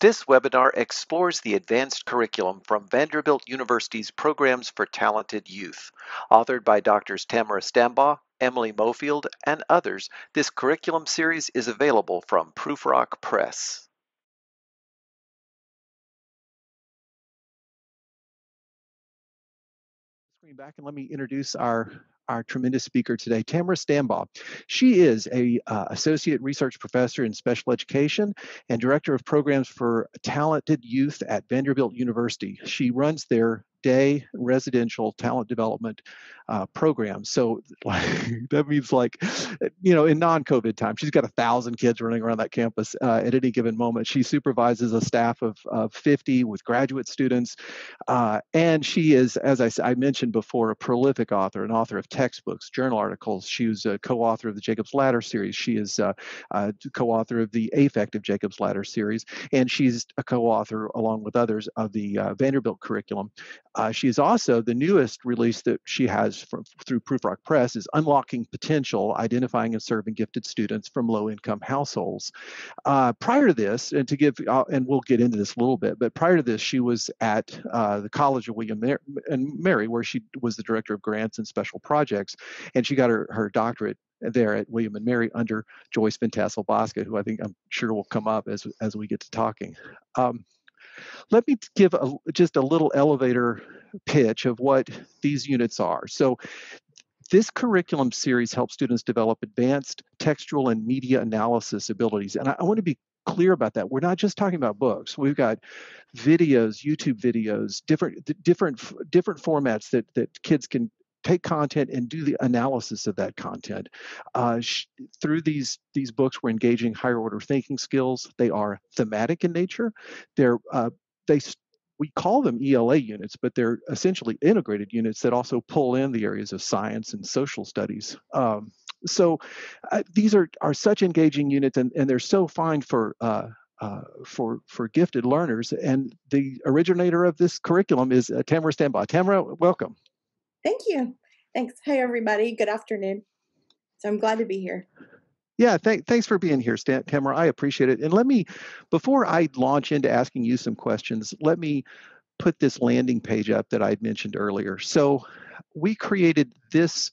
This webinar explores the advanced curriculum from Vanderbilt University's Programs for Talented Youth. Authored by Drs. Tamra Stambaugh, Emily Mofield, and others, this curriculum series is available from Prufrock Press. Screen back and let me introduce our tremendous speaker today, Tamra Stambaugh. She is an associate research professor in special education and director of programs for talented youth at Vanderbilt University. She runs their day residential talent development program. So that means, like, you know, in non-COVID time, she's got 1,000 kids running around that campus at any given moment. She supervises a staff of 50 with graduate students. And she is, as I mentioned before, a prolific author, an author of textbooks, journal articles. She was a co-author of the Jacobs Ladder series. She is a co-author of the Affective Jacobs Ladder series. And she's a co-author, along with others, of the Vanderbilt curriculum. She is also the newest release that she has through Prufrock Press is Unlocking Potential, Identifying and Serving Gifted Students from Low-Income Houseouseholds. Prior to this, and to give, and we'll get into this a little bit, but prior to this, she was at the College of William and Mary, where she was the director of grants and special projects, and she got her doctorate there at William and Mary under Joyce VanTassel-Baska, who I think I'm sure will come up as we get to talking. Let me give just a little elevator pitch of what these units are. So this curriculum series helps students develop advanced textual and media analysis abilities. And I want to be clear about that. We're not just talking about books. We've got videos, YouTube videos, different formats that kids can take content and do the analysis of that content. Through these books, we're engaging higher order thinking skills. They are thematic in nature. We call them ELA units, but they're essentially integrated units that also pull in the areas of science and social studies. So these are such engaging units, and they're so fine for gifted learners. And the originator of this curriculum is Tamra Stambaugh. Tamra, welcome. Thank you. Thanks. Hi, everybody. Good afternoon. So I'm glad to be here. Yeah, thanks for being here, Tamra. I appreciate it. And let me, before I launch into asking you some questions, let me put this landing page up that I had mentioned earlier. So we created this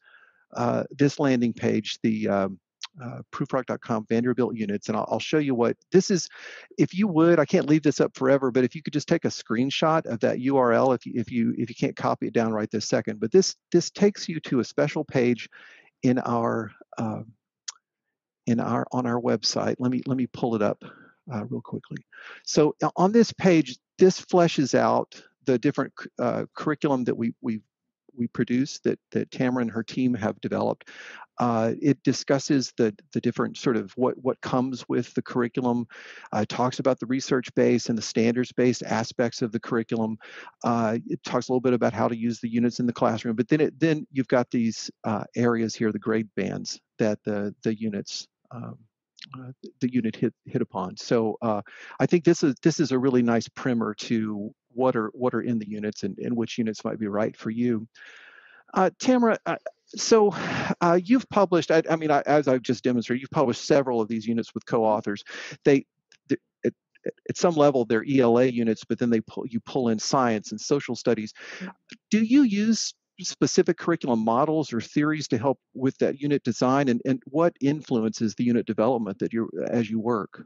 landing page, the prufrock.com Vanderbilt units, and I'll show you what this is. If you would, I can't leave this up forever, but if you could just take a screenshot of that URL, if you can't copy it down right this second, but this takes you to a special page in our on our website. Let me pull it up real quickly. So on this page, this fleshes out the different curriculum that we produce, that Tamra and her team have developed. It discusses the different sort of what comes with the curriculum, talks about the research-based and the standards-based aspects of the curriculum. It talks a little bit about how to use the units in the classroom, but then you've got these areas here, the grade bands that the units hit upon. So I think this is a really nice primer to what are in the units and which units might be right for you. Tamra, so you've published, I mean, as I've just demonstrated, you've published several of these units with co-authors. They at some level, they're ELA units, but then you pull in science and social studies. Do you use specific curriculum models or theories to help with that unit design, and what influences the unit development that as you work?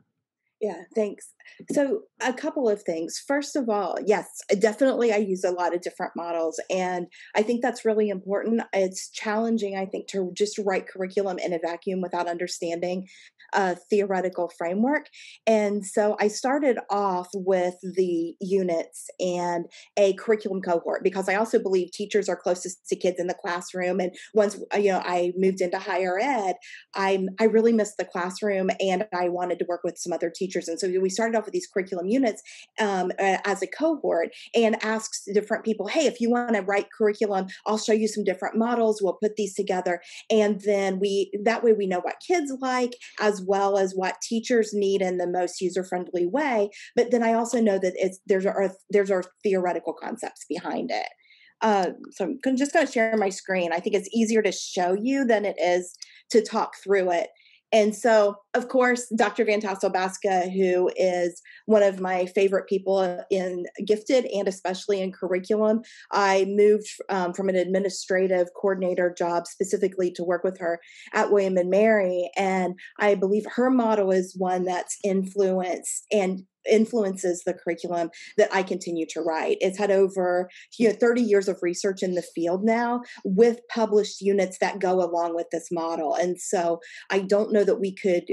Yeah, thanks. So a couple of things. First of all, yes, definitely I use a lot of different models, and I think that's really important. It's challenging, I think, to just write curriculum in a vacuum without understanding a theoretical framework. And so I started off with the units and a curriculum cohort, because I also believe teachers are closest to kids in the classroom. And once, you know, I moved into higher ed, I really missed the classroom, and I wanted to work with some other teachers. And so we started off with these curriculum units as a cohort, and asks different people, hey, if you want to write curriculum, I'll show you some different models. We'll put these together. And then that way we know what kids like, as well as what teachers need in the most user-friendly way. But then I also know that there's our theoretical concepts behind it. So I'm just going to share my screen. I think it's easier to show you than it is to talk through it. And so, of course, Dr. VanTassel-Baska, who is one of my favorite people in gifted and especially in curriculum, I moved from an administrative coordinator job specifically to work with her at William and Mary. And I believe her motto is one that's influence and influences the curriculum that I continue to write. It's had over 30 years of research in the field now with published units that go along with this model. And so I don't know that we could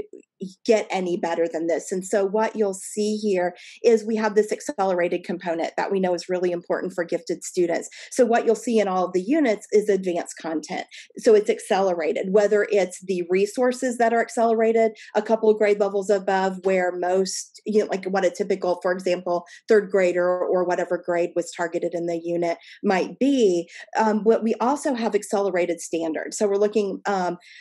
get any better than this. And so what you'll see here is we have this accelerated component that we know is really important for gifted students. So what you'll see in all of the units is advanced content. So it's accelerated, whether it's the resources that are accelerated a couple of grade levels above where most, like what a typical, for example, third grader or whatever grade was targeted in the unit might be. But we also have accelerated standards. So we're looking,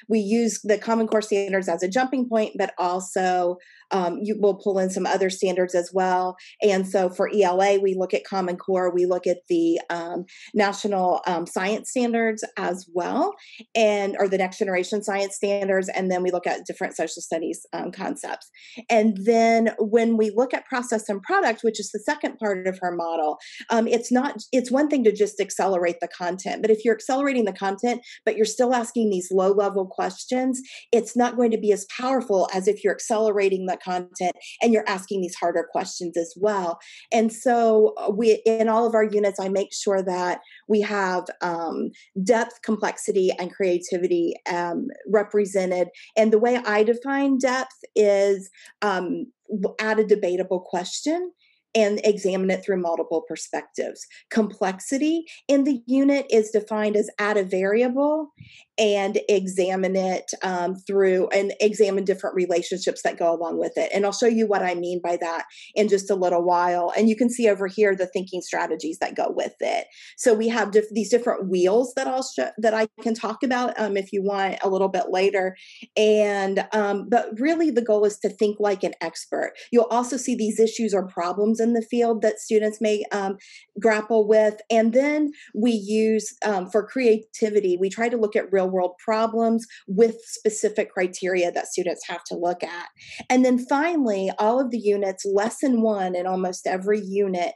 we use the Common Core standards as a jumping point, but also you will pull in some other standards as well. And so for ELA, we look at Common Core, we look at the national science standards as well, and or the next generation science standards. And then we look at different social studies concepts. And then when we look at process and product, which is the second part of her model, it's one thing to just accelerate the content, but if you're accelerating the content, but you're still asking these low level questions, it's not going to be as powerful as if you're accelerating the content and you're asking these harder questions as well. And so we, in all of our units, I make sure that we have depth, complexity, and creativity represented. And the way I define depth is add a debatable question and examine it through multiple perspectives. Complexity in the unit is defined as add a variable and examine it examine different relationships that go along with it. And I'll show you what I mean by that in just a little while. And you can see over here the thinking strategies that go with it. So we have these different wheels that I can talk about if you want a little bit later. And but really the goal is to think like an expert. You'll also see these issues or problems in the field that students may grapple with. And then we use for creativity, we try to look at real world problems with specific criteria that students have to look at. And then finally, all of the units, lesson one in almost every unit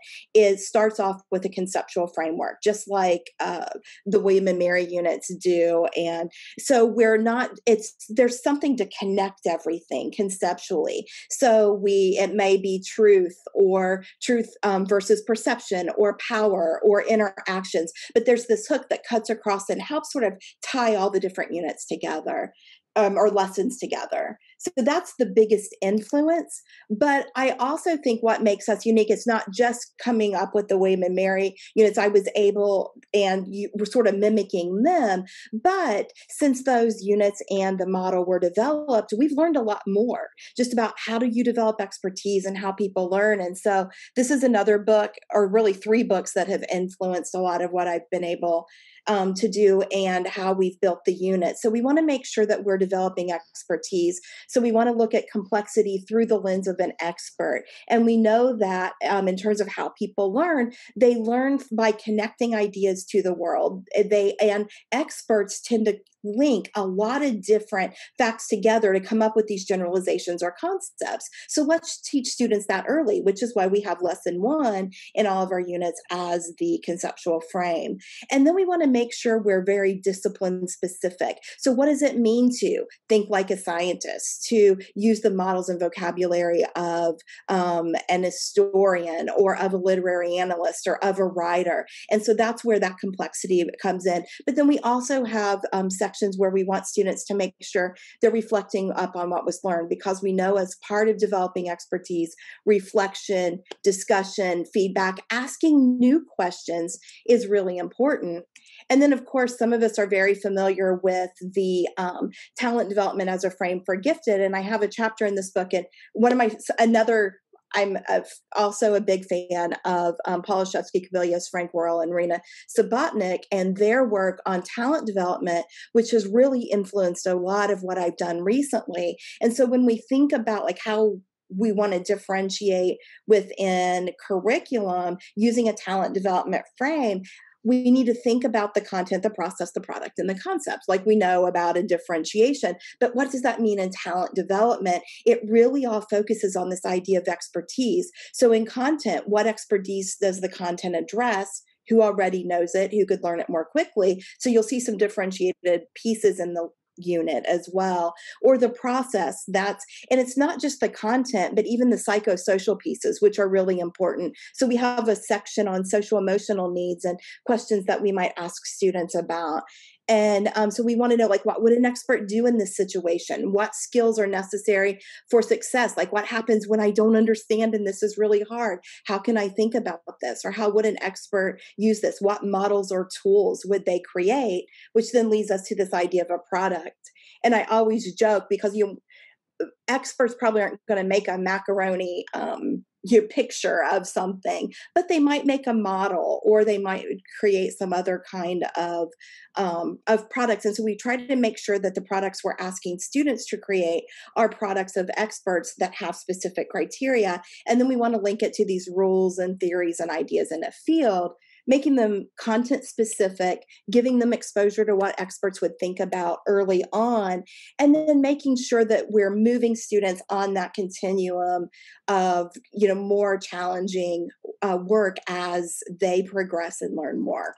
starts off with a conceptual framework, just like the William and Mary units do. And so there's something to connect everything conceptually. So it may be truth or truth versus perception or power or interactions, but there's this hook that cuts across and helps sort of tie all the different units together or lessons together. So that's the biggest influence. But I also think what makes us unique, it's not just coming up with the William and Mary units. I was able, and you were sort of mimicking them. But since those units and the model were developed, we've learned a lot more just about how do you develop expertise and how people learn. And so this is another book, or really three books that have influenced a lot of what I've been able to do and how we've built the unit. So we want to make sure that we're developing expertise. So we want to look at complexity through the lens of an expert. And we know that in terms of how people learn, they learn by connecting ideas to the world. And experts tend to link a lot of different facts together to come up with these generalizations or concepts. So let's teach students that early, which is why we have lesson one in all of our units as the conceptual frame. And then we want to make sure we're very discipline specific. So what does it mean to think like a scientist, to use the models and vocabulary of an historian or of a literary analyst or of a writer? And so that's where that complexity comes in. But then we also have sections where we want students to make sure they're reflecting up on what was learned, because we know as part of developing expertise, reflection, discussion, feedback, asking new questions is really important. And then, of course, some of us are very familiar with the talent development as a frame for gifted. And I have a chapter in this book, and I'm also a big fan of Paula Shefsky-Cabillas, Frank Worrell, and Rena Subotnik, and their work on talent development, which has really influenced a lot of what I've done recently. And so when we think about like how we want to differentiate within curriculum using a talent development frame, we need to think about the content, the process, the product, and the concepts, like we know about in differentiation. But what does that mean in talent development? It really all focuses on this idea of expertise. So in content, what expertise does the content address? Who already knows it? Who could learn it more quickly? So you'll see some differentiated pieces in the unit as well, or the process. That's, and it's not just the content, but even the psychosocial pieces, which are really important. So we have a section on social emotional needs and questions that we might ask students about. And so we want to know, like, what would an expert do in this situation? What skills are necessary for success? Like, what happens when I don't understand and this is really hard? How can I think about this? Or how would an expert use this? What models or tools would they create? Which then leads us to this idea of a product. And I always joke, because experts probably aren't going to make a macaroni your picture of something, but they might make a model, or they might create some other kind of products. And so we try to make sure that the products we're asking students to create are products of experts that have specific criteria. And then we want to link it to these rules and theories and ideas in a field, making them content specific, giving them exposure to what experts would think about early on, and then making sure that we're moving students on that continuum of, you know, more challenging work as they progress and learn more.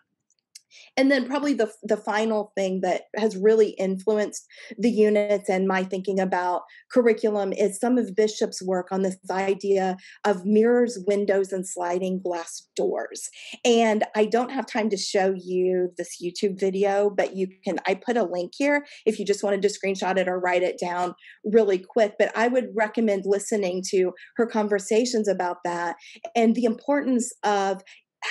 And then probably the final thing that has really influenced the units and my thinking about curriculum is some of Bishop's work on this idea of mirrors, windows, and sliding glass doors. And I don't have time to show you this YouTube video, but you can, I put a link here if you just wanted to screenshot it or write it down really quick. But I would recommend listening to her conversations about that and the importance of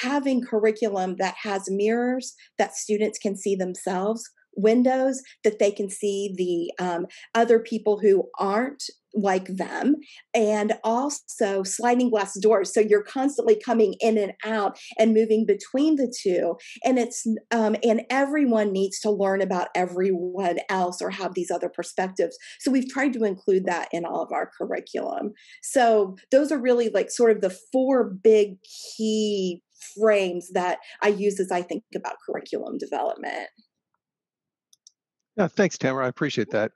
having curriculum that has mirrors that students can see themselves, windows that they can see the other people who aren't like them, and also sliding glass doors. So you're constantly coming in and out and moving between the two. And it's and everyone needs to learn about everyone else or have these other perspectives. So we've tried to include that in all of our curriculum. So those are really like sort of the four big key frames that I use as I think about curriculum development. Yeah, thanks, Tamra. I appreciate that.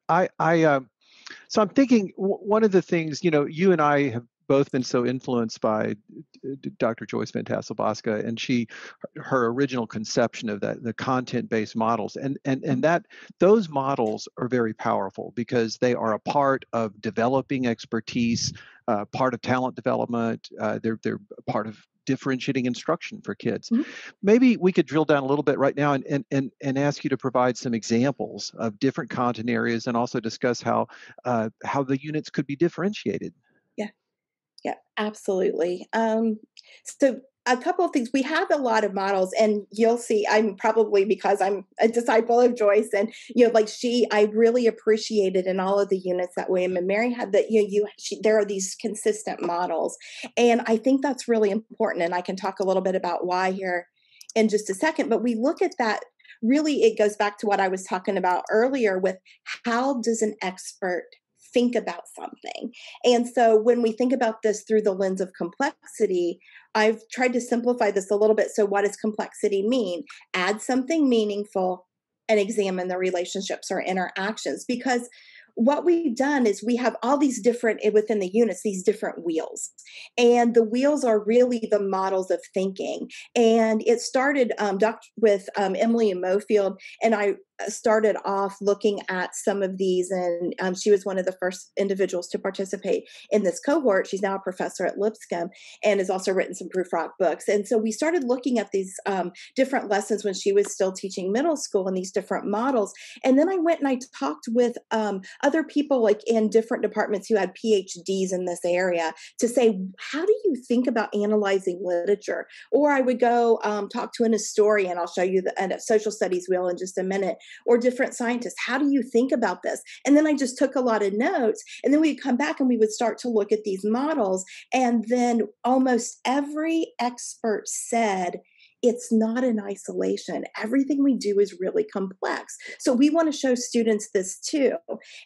So I'm thinking one of the things, you know, you and I have both been so influenced by Dr. Joyce VanTassel-Baska and her original conception of that, the content-based models, and that those models are very powerful because they are a part of developing expertise, part of talent development. They're part of differentiating instruction for kids. Mm-hmm. Maybe we could drill down a little bit right now and ask you to provide some examples of different content areas and also discuss how the units could be differentiated. Yeah, absolutely. So a couple of things, we have a lot of models, and you'll see, I'm probably, because I'm a disciple of Joyce, and, you know, like I really appreciated in all of the units that William and Mary had that, you know, there are these consistent models. And I think that's really important. And I can talk a little bit about why here in just a second, but we look at that. Really, it goes back to what I was talking about earlier with how does an expert think about something. And so when we think about this through the lens of complexity, I've tried to simplify this a little bit. So what does complexity mean? Add something meaningful and examine the relationships or interactions. Because what we've done is we have all these different, within the units, these different wheels. And the wheels are really the models of thinking. And it started with Emily Mofield, and I started off looking at some of these, and she was one of the first individuals to participate in this cohort. She's now a professor at Lipscomb and has also written some Prufrock books. And so we started looking at these different lessons when she was still teaching middle school and these different models. And then I went and I talked with other people like in different departments who had PhDs in this area to say, how do you think about analyzing literature? Or I would go talk to an historian. I'll show you the social studies wheel in just a minute. Or different scientists. How do you think about this? And then I just took a lot of notes, and then we'd come back and we would start to look at these models. And then almost every expert said it's not in isolation. Everything we do is really complex. So we want to show students this too.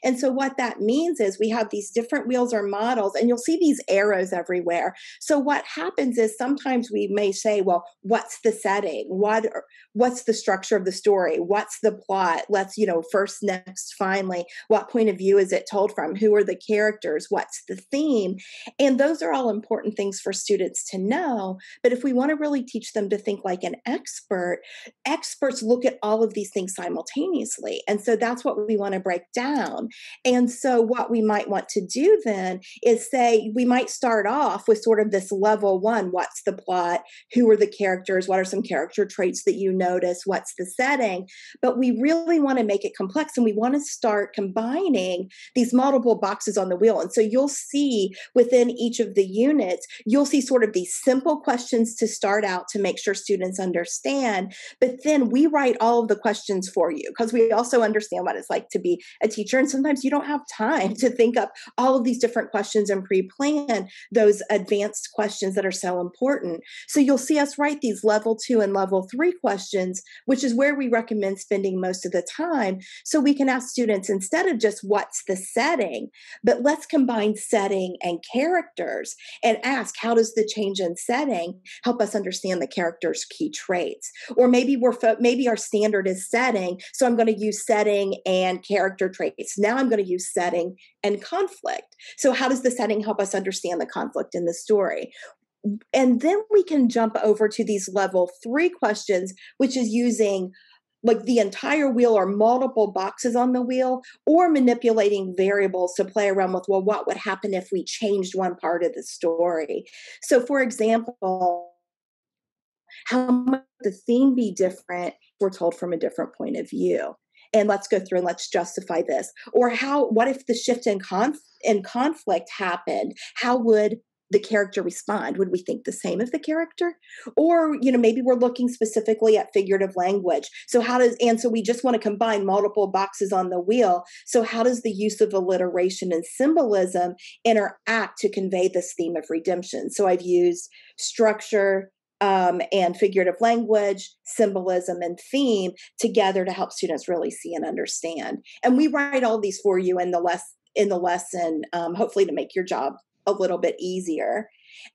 And so what that means is we have these different wheels or models, and you'll see these arrows everywhere. So what happens is sometimes we may say, well, what's the setting? What's the structure of the story? What's the plot? Let's, first, next, finally, what point of view is it told from? Who are the characters? What's the theme? And those are all important things for students to know. But if we want to really teach them to think like an expert, experts look at all of these things simultaneously. And so that's what we want to break down. And so what we might want to do then is say, we might start off with sort of this level one, what's the plot? Who are the characters? What are some character traits that you notice? What's the setting? But we really want to make it complex, and we want to start combining these multiple boxes on the wheel. And so you'll see within each of the units, you'll see sort of these simple questions to start out to make sure students understand. But then we write all of the questions for you, because we also understand what it's like to be a teacher. And sometimes you don't have time to think up all of these different questions and pre-plan those advanced questions that are so important. So you'll see us write these level two and level three questions, which is where we recommend spending most of the time. So we can ask students, instead of just what's the setting, but let's combine setting and characters and ask, how does the change in setting help us understand the character's key traits? Or maybe maybe our standard is setting, so I'm going to use setting and character traits. Now I'm going to use setting and conflict. So how does the setting help us understand the conflict in the story? And then we can jump over to these level three questions, which is using like the entire wheel or multiple boxes on the wheel, or manipulating variables to play around with, well, what would happen if we changed one part of the story? So for example, how might the theme be different if we're told from a different point of view? And let's go through and let's justify this. Or what if the shift in conflict happened? How would the character respond? Would we think the same of the character? Or, maybe we're looking specifically at figurative language. So so we just want to combine multiple boxes on the wheel. So how does the use of alliteration and symbolism interact to convey this theme of redemption? So I've used structure, and figurative language, symbolism, and theme together to help students really see and understand. And we write all these for you in the lesson, hopefully to make your job a little bit easier.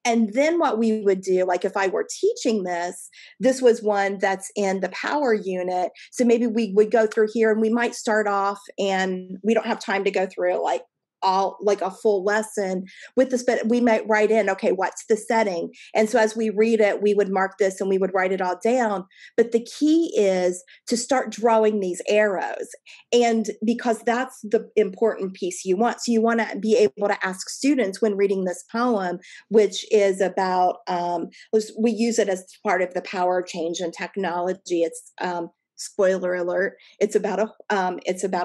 And then what we would do, like if I were teaching this was one that's in the power unit. So maybe we would go through here, and we might start off, and we don't have time to go through like a full lesson with this, but we might write in, okay, what's the setting? And so as we read it, we would mark this and we would write it all down. But the key is to start drawing these arrows, and because that's the important piece you want. So you want to be able to ask students when reading this poem, which is about, we use it as part of the power of change and technology. It's, spoiler alert, it's about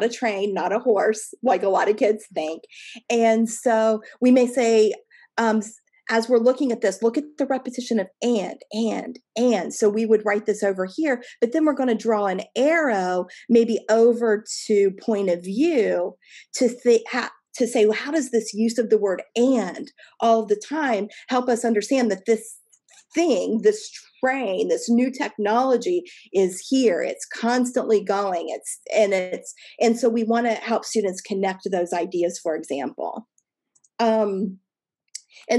a train, not a horse, like a lot of kids think. And so we may say, as we're looking at this, look at the repetition of and. So we would write this over here, but then we're going to draw an arrow maybe over to point of view to say, well, how does this use of the word and all the time help us understand that this thing, this train, this new technology is here. It's constantly going. And so we want to help students connect those ideas, for example. And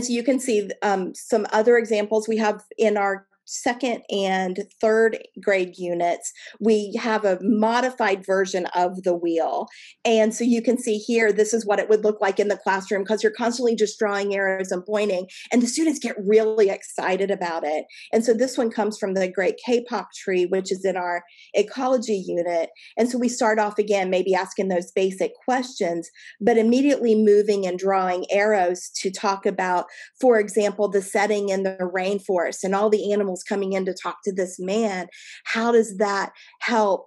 so you can see some other examples we have in our second and third grade units. We have a modified version of the wheel. And so you can see here, this is what it would look like in the classroom, because you're constantly just drawing arrows and pointing, and the students get really excited about it. And so this one comes from The Great Kapok Tree, which is in our ecology unit. And so we start off again, maybe asking those basic questions, but immediately moving and drawing arrows to talk about, for example, the setting in the rainforest and all the animals coming in to talk to this man. How does that help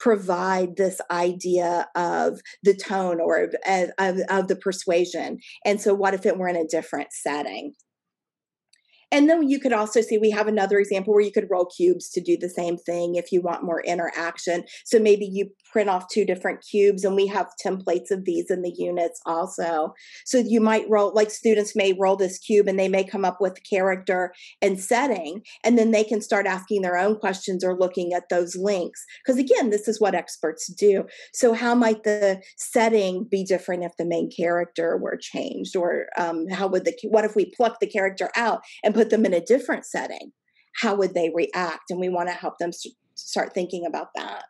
provide this idea of the tone or of the persuasion? And so what if it were in a different setting? And then you could also see, we have another example where you could roll cubes to do the same thing if you want more interaction. So maybe you print off two different cubes, and we have templates of these in the units also. So you might roll, like students may roll this cube and they may come up with character and setting, and then they can start asking their own questions or looking at those links. Because again, this is what experts do. So how might the setting be different if the main character were changed? Or what if we plucked the character out and put them in a different setting? How would they react? And we want to help them start thinking about that.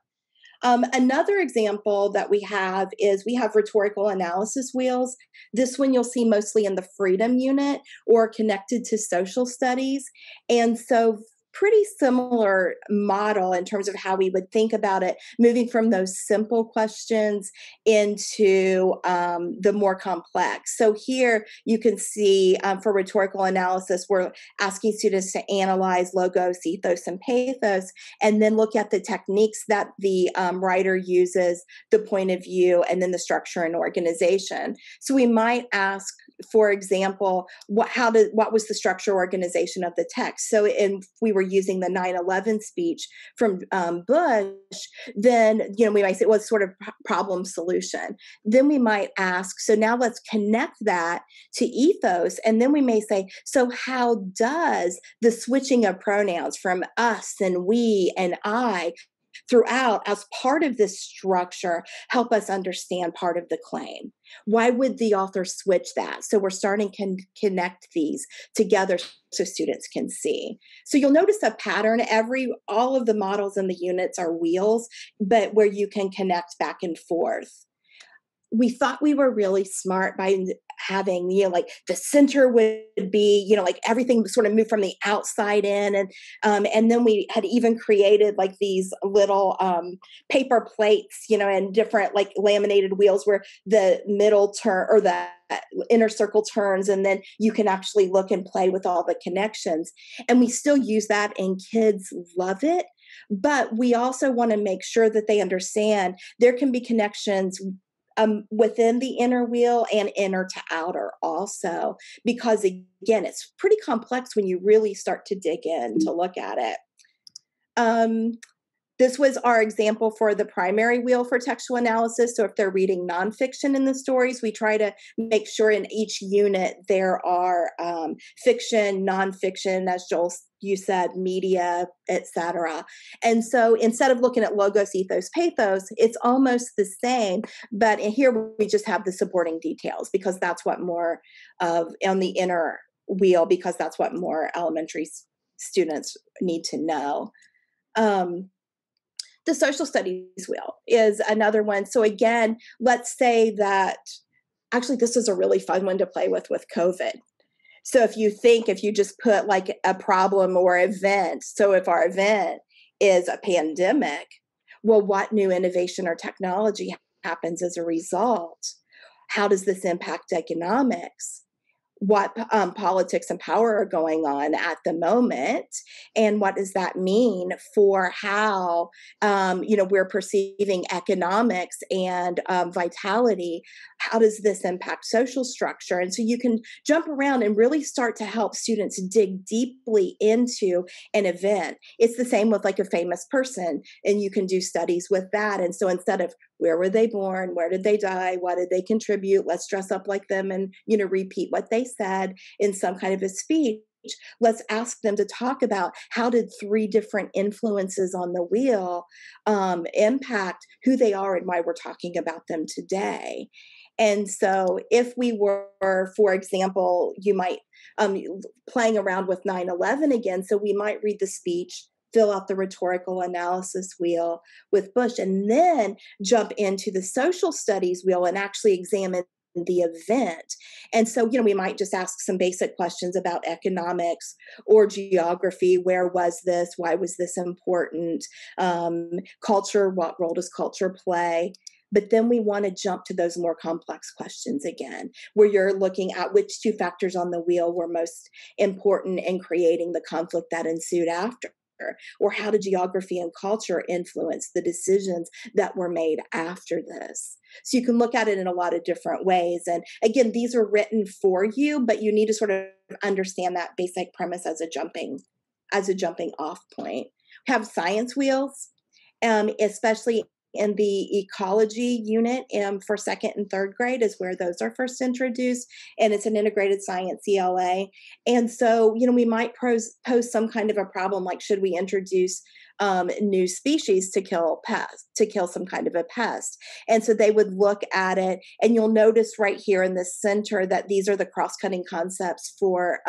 Another example that we have is we have rhetorical analysis wheels. This one you'll see mostly in the Freedom unit or connected to social studies. And so pretty similar model in terms of how we would think about it, moving from those simple questions into the more complex. So here you can see for rhetorical analysis, we're asking students to analyze logos, ethos, and pathos, and then look at the techniques that the writer uses, the point of view, and then the structure and organization. So we might ask, for example, what was the structure organization of the text? So if we were using the 9/11 speech from Bush, then we might say, well, it's sort of problem solution. Then we might ask, so now let's connect that to ethos, and then we may say, so how does the switching of pronouns from us and we and I throughout as part of this structure help us understand part of the claim? Why would the author switch that? So we're starting to connect these together so students can see. So you'll notice a pattern. All of the models in the units are wheels, but where you can connect back and forth. We thought we were really smart by having, like the center would be, like everything sort of moved from the outside in. And then we had even created like these little paper plates, and different like laminated wheels where the middle turn or the inner circle turns, and then you can actually look and play with all the connections. And we still use that, and kids love it. But we also want to make sure that they understand there can be connections within the inner wheel and inner to outer also, because again, it's pretty complex when you really start to dig in to look at it. This was our example for the primary wheel for textual analysis. So if they're reading nonfiction in the stories, we try to make sure in each unit there are fiction, nonfiction, as Joel you said, media, etc. And so instead of looking at logos, ethos, pathos, it's almost the same, but in here we just have the supporting details, because that's what more of on the inner wheel, because that's what more elementary students need to know. The social studies wheel is another one. So again, let's say that, actually, this is a really fun one to play with COVID. So if you just put like a problem or event, so if our event is a pandemic, well, what new innovation or technology happens as a result? How does this impact economics? What politics and power are going on at the moment, and what does that mean for how we're perceiving economics and vitality? How does this impact social structure? And so you can jump around and really start to help students dig deeply into an event. It's the same with like a famous person, and you can do studies with that. And so instead of where were they born? Where did they die? What did they contribute? Let's dress up like them and, repeat what they said in some kind of a speech. Let's ask them to talk about how did three different influences on the wheel impact who they are and why we're talking about them today. And so if we were, for example, you might playing around with 9/11 again, so we might read the speech, fill out the rhetorical analysis wheel with Bush, and then jump into the social studies wheel and actually examine the event. And so, we might just ask some basic questions about economics or geography. Where was this? Why was this important? Culture, what role does culture play? But then we want to jump to those more complex questions again, where you're looking at which two factors on the wheel were most important in creating the conflict that ensued after. or how did geography and culture influence the decisions that were made after this? So you can look at it in a lot of different ways. And again, these are written for you, but you need to sort of understand that basic premise as a jumping off point. We have science wheels, especially in the ecology unit for second and third grade is where those are first introduced, and it's an integrated science ELA. And so, you know, we might pose some kind of a problem, like should we introduce new species to kill some kind of a pest? And so they would look at it, and you'll notice right here in the center that these are the cross-cutting concepts for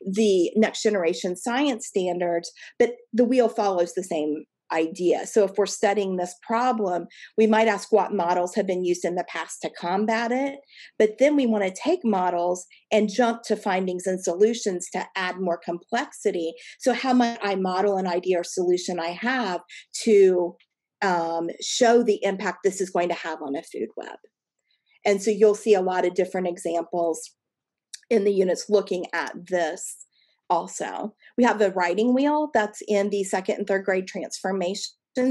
the next generation science standards, but the wheel follows the same idea. So if we're studying this problem, we might ask what models have been used in the past to combat it, but then we want to take models and jump to findings and solutions to add more complexity. So how might I model an idea or solution I have to show the impact this is going to have on a food web? And so you'll see a lot of different examples in the units looking at this. Also, we have the writing wheel that's in the second and third grade transformations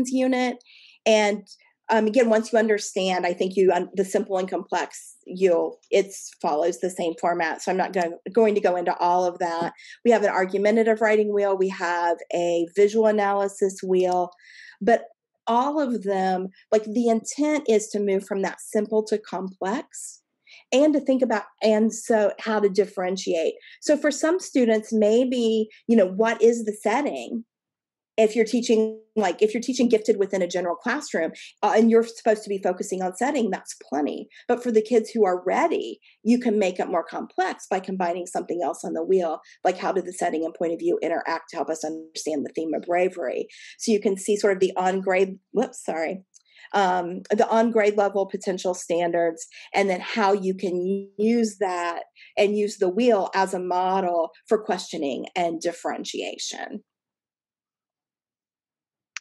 unit. And again, once you understand, I think the simple and complex, it follows the same format. So I'm not going to go into all of that. We have an argumentative writing wheel. We have a visual analysis wheel, but all of them, like the intent is to move from that simple to complex. And to think about, and so how to differentiate. So for some students, maybe, you know, what is the setting? If you're teaching gifted within a general classroom and you're supposed to be focusing on setting, that's plenty. But for the kids who are ready, you can make it more complex by combining something else on the wheel, like how did the setting and point of view interact to help us understand the theme of bravery? So you can see sort of the on-grade level potential standards, and then how you can use that and use the wheel as a model for questioning and differentiation.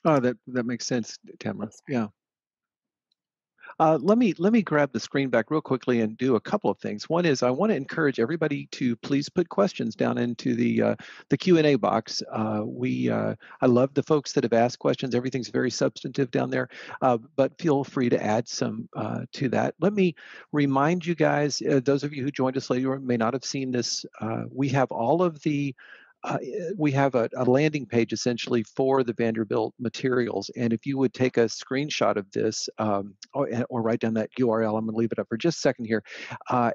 Oh, that makes sense, Tamra. Yeah. Let me grab the screen back real quickly and do a couple of things. One is I want to encourage everybody to please put questions down into the Q&A box. I love the folks that have asked questions. Everything's very substantive down there, but feel free to add some to that. Let me remind you guys, those of you who joined us later may not have seen this. We have all of the we have a landing page essentially for the Vanderbilt materials. And if you would take a screenshot of this or write down that URL, I'm going to leave it up for just a second here.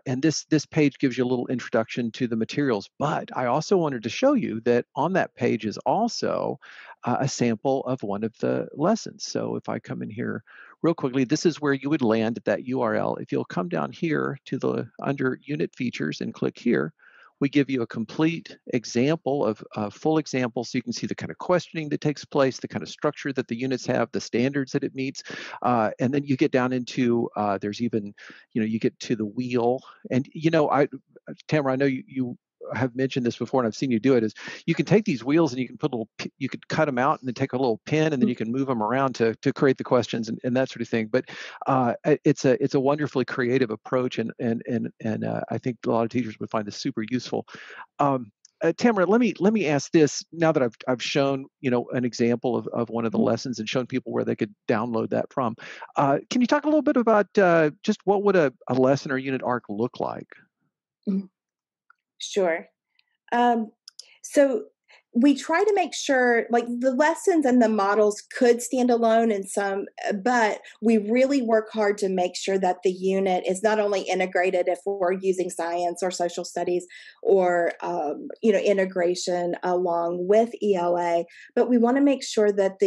And this page gives you a little introduction to the materials. But I also wanted to show you that on that page is also a sample of one of the lessons. So if I come in here real quickly, this is where you would land at that URL. If you'll come down here to the under unit features and click here, we give you a complete example of a full example, so you can see the kind of questioning that takes place, the kind of structure that the units have, the standards that it meets, and then you get down into there's even, you know, you get to the wheel, and you know, Tamra, I know you have mentioned this before, and I've seen you do it. Is you can take these wheels and you can put a little, you could cut them out and then take a little pin, and then you can move them around to create the questions and that sort of thing. But it's a wonderfully creative approach, and I think a lot of teachers would find this super useful. Tamra, let me ask this. Now that I've shown, you know, an example of one of the lessons and shown people where they could download that from, can you talk a little bit about just what would a lesson or unit arc look like? Mm-hmm. Sure. So we try to make sure, like, the lessons and the models could stand alone in some, but we really work hard to make sure that the unit is not only integrated if we're using science or social studies or, you know, integration along with ELA, but we want to make sure that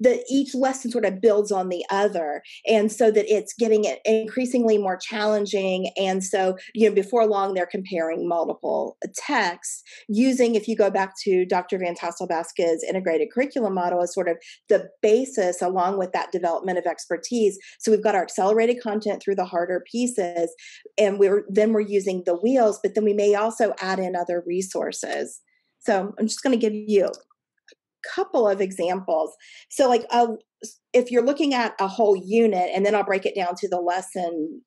that each lesson sort of builds on the other, and so that it's getting it increasingly more challenging. And so, you know, before long, they're comparing multiple texts using, if you go back to Dr. VanTassel-Baska's integrated curriculum model as sort of the basis along with that development of expertise. So we've got our accelerated content through the harder pieces, and we're using the wheels, but then we may also add in other resources. So I'm just going to give you couple of examples. So like if you're looking at a whole unit, and then I'll break it down to the lesson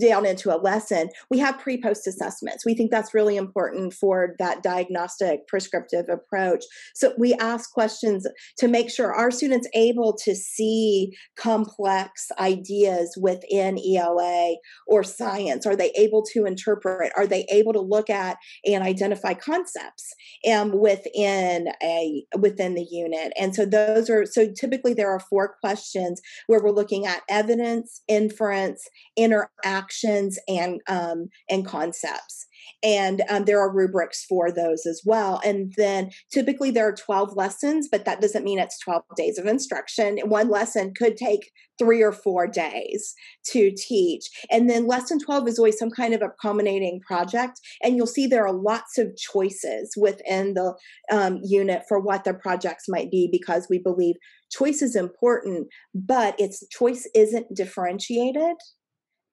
down into a lesson, we have pre-post assessments. We think that's really important for that diagnostic prescriptive approach. So we ask questions to make sure our students able to see complex ideas within ELA or science. Are they able to interpret? Are they able to look at and identify concepts within the unit? And so typically there are four questions where we're looking at evidence, inference, interactions, and concepts. And there are rubrics for those as well. And then typically there are 12 lessons, but that doesn't mean it's 12 days of instruction. One lesson could take 3 or 4 days to teach. And then lesson 12 is always some kind of accommodating project. And you'll see there are lots of choices within the unit for what the projects might be, because we believe choice is important, but choice isn't differentiated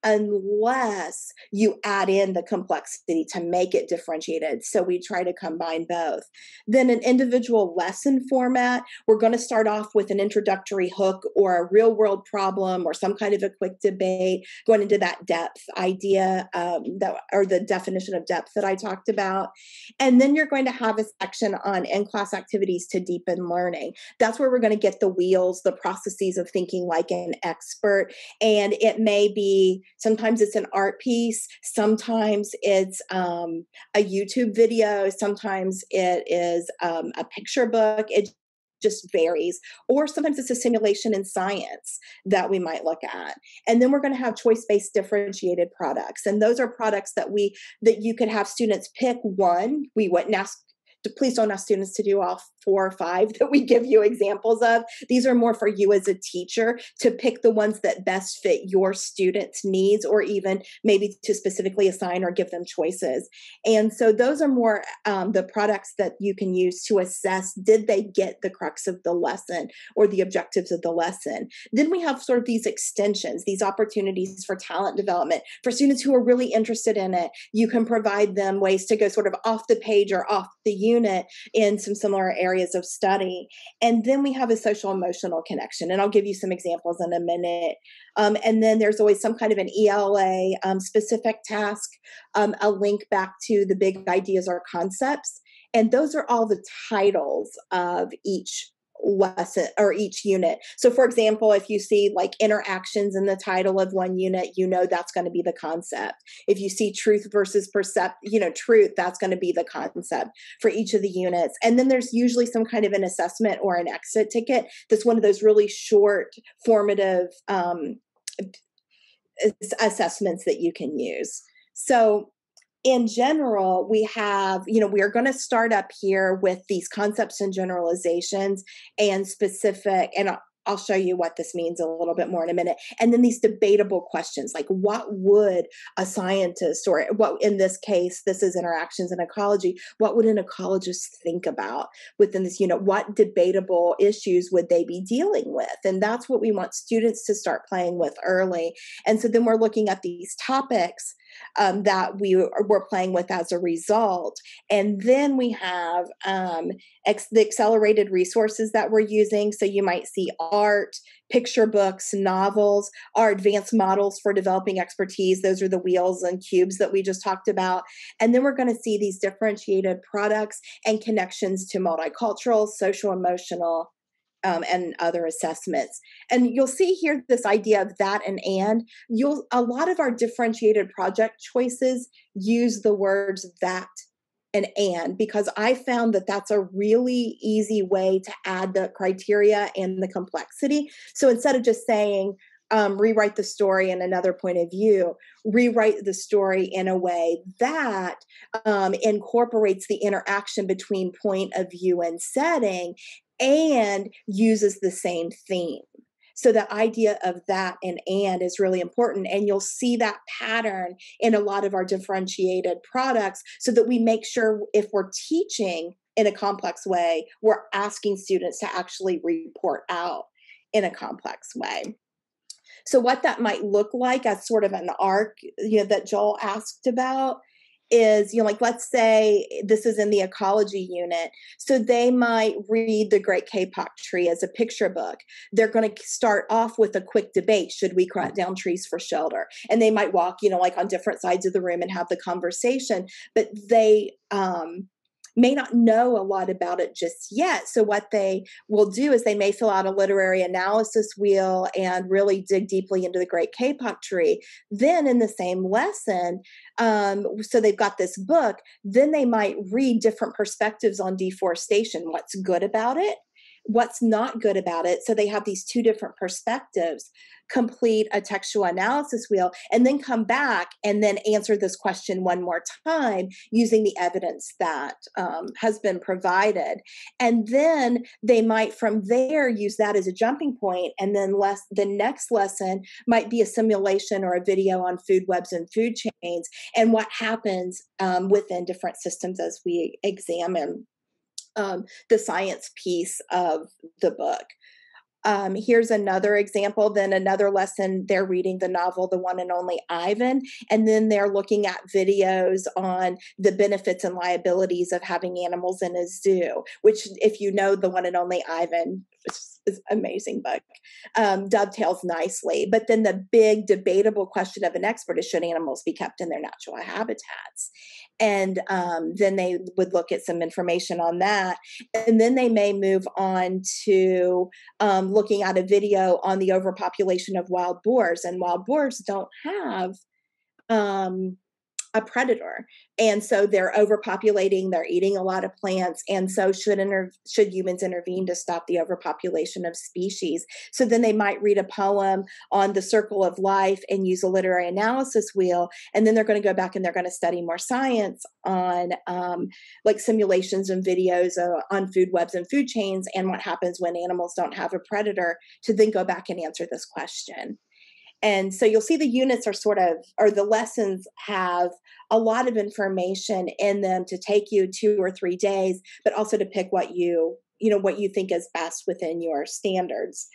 unless you add in the complexity to make it differentiated. So we try to combine both. Then an individual lesson format, we're going to start off with an introductory hook or a real world problem or some kind of a quick debate, going into that depth idea or the definition of depth that I talked about. And then you're going to have a section on in-class activities to deepen learning. That's where we're going to get the wheels, the processes of thinking like an expert. And it may be, sometimes it's an art piece, sometimes it's a YouTube video, sometimes it is a picture book. It just varies. Or sometimes it's a simulation in science that we might look at. And then we're going to have choice-based differentiated products. And those are products that you could have students pick one. We wouldn't ask, please don't ask students to do all 4 or 5 that we give you examples of. These are more for you as a teacher to pick the ones that best fit your students' needs, or even maybe to specifically assign or give them choices. And so those are more the products that you can use to assess, did they get the crux of the lesson or the objectives of the lesson? Then we have sort of these extensions, these opportunities for talent development. For students who are really interested in it, you can provide them ways to go sort of off the page or off the unit in some similar areas of study. And then we have a social emotional connection. And I'll give you some examples in a minute. And then there's always some kind of an ELA specific task, a link back to the big ideas or concepts. And those are all the titles of each lesson or each unit. So for example, if you see like interactions in the title of one unit, you know that's going to be the concept. If you see truth versus truth, that's going to be the concept for each of the units. And then there's usually some kind of an assessment or an exit ticket. That's one of those really short formative assessments that you can use. So in general, we have, we are going to start up here with these concepts and generalizations and specific, and I'll show you what this means a little bit more in a minute. And then these debatable questions, like what would a scientist, or what in this case, this is interactions in ecology, what would an ecologist think about within this unit? What debatable issues would they be dealing with? And that's what we want students to start playing with early. And so then we're looking at these topics that we were playing with as a result. And then we have the accelerated resources that we're using. So you might see art, picture books, novels, our advanced models for developing expertise. Those are the wheels and cubes that we just talked about. And then we're going to see these differentiated products and connections to multicultural, social, emotional, and other assessments. And you'll see here this idea of that and a lot of our differentiated project choices use the words that and because I found that that's a really easy way to add the criteria and the complexity. So instead of just saying, rewrite the story in another point of view, rewrite the story in a way that incorporates the interaction between point of view and setting, and uses the same theme. So the idea of that and is really important. And you'll see that pattern in a lot of our differentiated products, so that we make sure if we're teaching in a complex way, we're asking students to actually report out in a complex way. So what that might look like as sort of an arc that Joel asked about is, you know, like, let's say this is in the ecology unit. So they might read The Great Kapok Tree as a picture book. They're going to start off with a quick debate. Should we cut down trees for shelter? And they might walk, you know, like on different sides of the room and have the conversation, but they, may not know a lot about it just yet. So what they will do is they may fill out a literary analysis wheel and really dig deeply into The Great Kapok Tree. Then in the same lesson, so they've got this book, then they might read different perspectives on deforestation, what's good about it, what's not good about it. So they have these two different perspectives, complete a textual analysis wheel, and then come back and then answer this question one more time using the evidence that has been provided. And then they might from there use that as a jumping point. And then the next lesson might be a simulation or a video on food webs and food chains and what happens within different systems as we examine the science piece of the book. Here's another example. Then another lesson, they're reading the novel, The One and Only Ivan, and then they're looking at videos on the benefits and liabilities of having animals in a zoo, which, if you know The One and Only Ivan, is an amazing book, dovetails nicely. But then the big debatable question of an expert is, should animals be kept in their natural habitats? And then they would look at some information on that. And then they may move on to looking at a video on the overpopulation of wild boars. And wild boars don't have a predator. And so they're overpopulating, they're eating a lot of plants. And so should humans intervene to stop the overpopulation of species? So then they might read a poem on the circle of life and use a literary analysis wheel. And then they're going to go back and they're going to study more science on like simulations and videos on food webs and food chains and what happens when animals don't have a predator, to then go back and answer this question. And so you'll see the units are sort of, or the lessons have a lot of information in them to take you 2 or 3 days, but also to pick what what you think is best within your standards.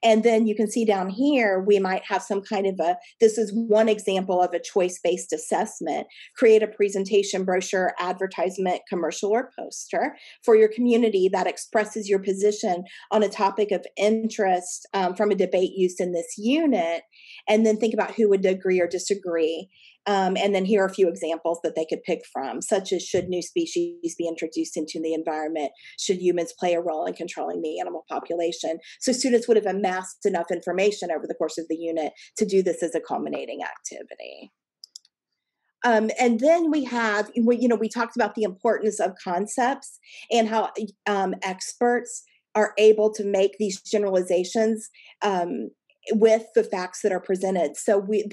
And then you can see down here, we might have some kind of this is one example of a choice-based assessment. Create a presentation, brochure, advertisement, commercial, or poster for your community that expresses your position on a topic of interest from a debate used in this unit. And then think about who would agree or disagree. And then here are a few examples that they could pick from, such as, should new species be introduced into the environment? Should humans play a role in controlling the animal population? So students would have amassed enough information over the course of the unit to do this as a culminating activity. And then we have, we talked about the importance of concepts and how experts are able to make these generalizations with the facts that are presented. So in